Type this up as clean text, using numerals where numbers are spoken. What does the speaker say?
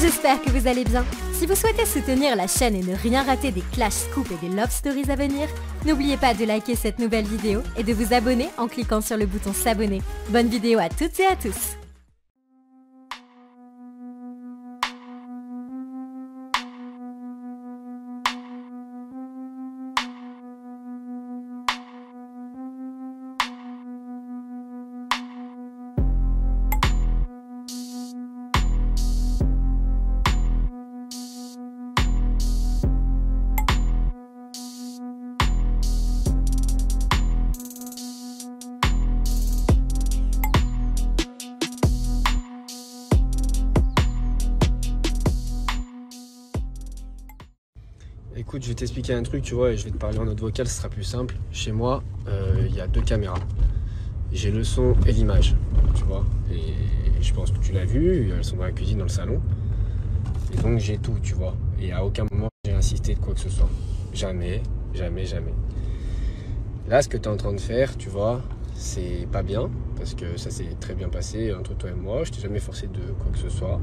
J'espère que vous allez bien. Si vous souhaitez soutenir la chaîne et ne rien rater des Clash Scoops et des Love Stories à venir, n'oubliez pas de liker cette nouvelle vidéo et de vous abonner en cliquant sur le bouton s'abonner. Bonne vidéo à toutes et à tous. Écoute, je vais t'expliquer un truc, tu vois, et je vais te parler en note vocale, ce sera plus simple. Chez moi, il y a deux caméras. J'ai le son et l'image, tu vois. Et je pense que tu l'as vu, elles sont dans la cuisine, dans le salon. Et donc, j'ai tout, tu vois. Et à aucun moment, j'ai insisté de quoi que ce soit. Jamais, jamais, jamais. Là, ce que tu es en train de faire, tu vois, c'est pas bien. Parce que ça s'est très bien passé entre toi et moi. Je t'ai jamais forcé de quoi que ce soit.